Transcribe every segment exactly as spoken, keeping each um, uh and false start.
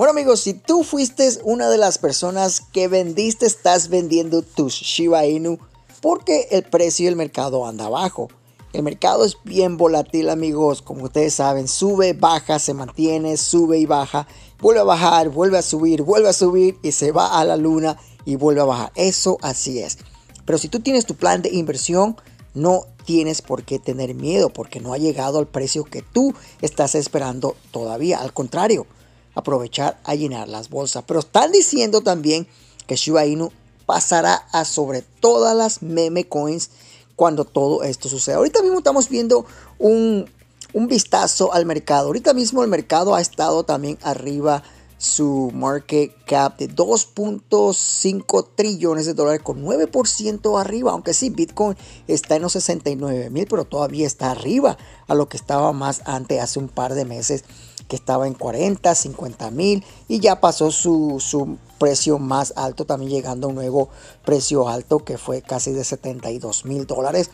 Bueno amigos, si tú fuiste una de las personas que vendiste, estás vendiendo tus Shiba Inu porque el precio del mercado anda abajo. El mercado es bien volátil amigos, como ustedes saben, sube, baja, se mantiene, sube y baja, vuelve a bajar, vuelve a subir, vuelve a subir y se va a la luna y vuelve a bajar. Eso así es. Pero si tú tienes tu plan de inversión, no tienes por qué tener miedo porque no ha llegado al precio que tú estás esperando todavía. Al contrario, aprovechar a llenar las bolsas. Pero están diciendo también que Shiba Inu pasará a sobre todas las meme coins cuando todo esto suceda. Ahorita mismo estamos viendo un, un vistazo al mercado. Ahorita mismo el mercado ha estado también arriba su market cap de dos punto cinco trillones de dólares con nueve por ciento arriba. Aunque sí, Bitcoin está en los sesenta y nueve mil, pero todavía está arriba a lo que estaba más antes, hace un par de meses, que estaba en cuarenta, cincuenta mil y ya pasó su, su precio más alto, también llegando a un nuevo precio alto que fue casi de setenta y dos mil dólares.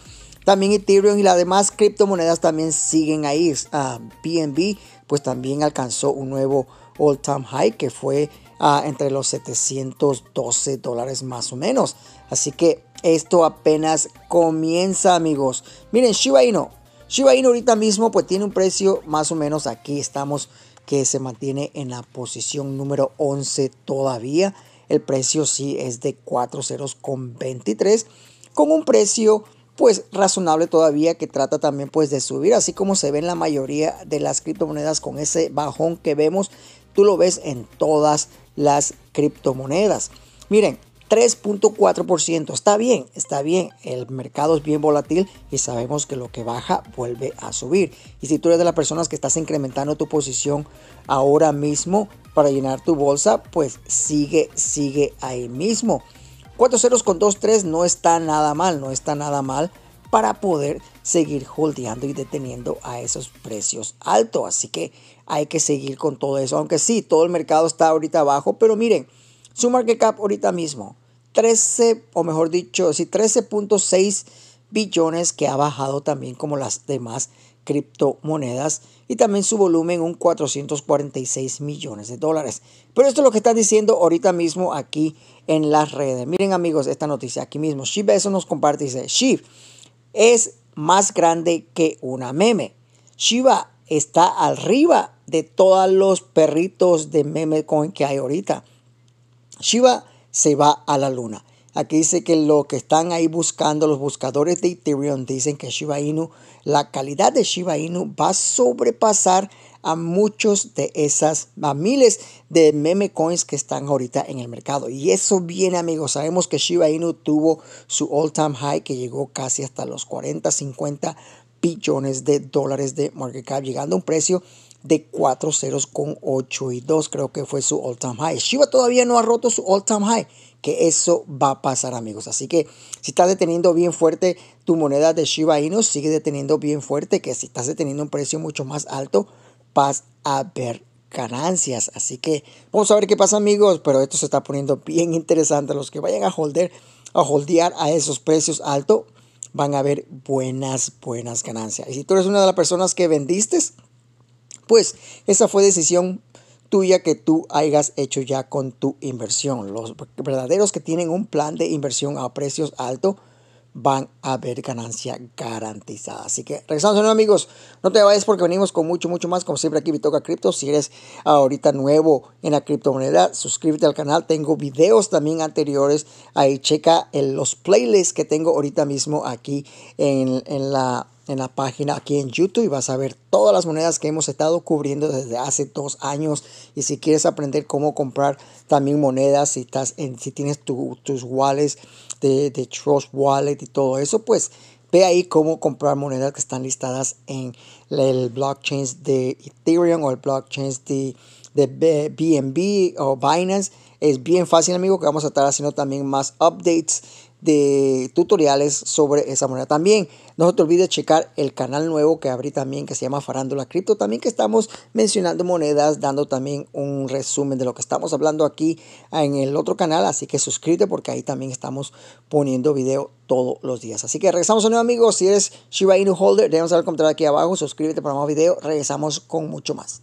También Ethereum y las demás criptomonedas también siguen ahí. Uh, B N B pues también alcanzó un nuevo all time high que fue uh, entre los setecientos doce dólares más o menos. Así que esto apenas comienza amigos. Miren Shiba Inu. Shiba Inu ahorita mismo pues tiene un precio más o menos, aquí estamos, que se mantiene en la posición número once todavía. El precio sí es de cuatro ceros con veintitrés, con un precio pues razonable todavía, que trata también pues de subir, así como se ve en la mayoría de las criptomonedas. Con ese bajón que vemos, tú lo ves en todas las criptomonedas. Miren, tres punto cuatro por ciento, está bien, está bien, el mercado es bien volátil y sabemos que lo que baja vuelve a subir. Y si tú eres de las personas que estás incrementando tu posición ahora mismo para llenar tu bolsa, pues sigue, sigue ahí mismo. cuatro ceros con veintitrés no está nada mal, no está nada mal para poder seguir holdeando y deteniendo a esos precios altos. Así que hay que seguir con todo eso, aunque sí, todo el mercado está ahorita abajo, pero miren, su market cap ahorita mismo, trece, o mejor dicho, sí, trece punto seis billones, que ha bajado también como las demás criptomonedas, y también su volumen un cuatrocientos cuarenta y seis millones de dólares. Pero esto es lo que están diciendo ahorita mismo aquí en las redes. Miren amigos, esta noticia aquí mismo, Shiba eso nos comparte, dice, Shiba es más grande que una meme. Shiba está arriba de todos los perritos de meme coin que hay ahorita. Shiba se va a la luna. Aquí dice que lo que están ahí buscando los buscadores de Ethereum dicen que Shiba Inu, la calidad de Shiba Inu va a sobrepasar a muchos de esas, a miles de meme coins que están ahorita en el mercado. Y eso viene amigos, sabemos que Shiba Inu tuvo su all time high que llegó casi hasta los cuarenta, cincuenta billones de dólares de market cap, llegando a un precio de cuatro ceros con ocho y dos, creo que fue su all time high. Shiba todavía no ha roto su all time high, que eso va a pasar amigos. Así que si estás deteniendo bien fuerte tu moneda de Shiba Inu, sigue deteniendo bien fuerte, que si estás deteniendo un precio mucho más alto vas a ver ganancias. Así que vamos a ver qué pasa amigos, pero esto se está poniendo bien interesante. Los que vayan a holder, a holdear a esos precios altos, van a ver buenas, buenas ganancias. Y si tú eres una de las personas que vendiste, pues esa fue decisión tuya que tú hayas hecho ya con tu inversión. Los verdaderos que tienen un plan de inversión a precios altos van a ver ganancia garantizada. Así que regresamos de nuevo amigos, no te vayas porque venimos con mucho, mucho más. Como siempre aquí Vitoca Cripto. Si eres ahorita nuevo en la criptomoneda, suscríbete al canal, tengo videos también anteriores, ahí checa en los playlists que tengo ahorita mismo aquí en, en la... en la página aquí en YouTube, y vas a ver todas las monedas que hemos estado cubriendo desde hace dos años. Y si quieres aprender cómo comprar también monedas, si estás en, si tienes tu, tus wallets de, de Trust Wallet y todo eso, pues ve ahí cómo comprar monedas que están listadas en el blockchain de Ethereum o el blockchain de, de B N B o Binance. Es bien fácil amigo, que vamos a estar haciendo también más updates de tutoriales sobre esa moneda. También no te olvides checar el canal nuevo que abrí también, que se llama Farándula Crypto, también que estamos mencionando monedas, dando también un resumen de lo que estamos hablando aquí en el otro canal. Así que suscríbete porque ahí también estamos poniendo video todos los días. Así que regresamos de nuevo amigos, si eres Shiba Inu holder, déjanos el comentario aquí abajo, suscríbete para más videos, regresamos con mucho más.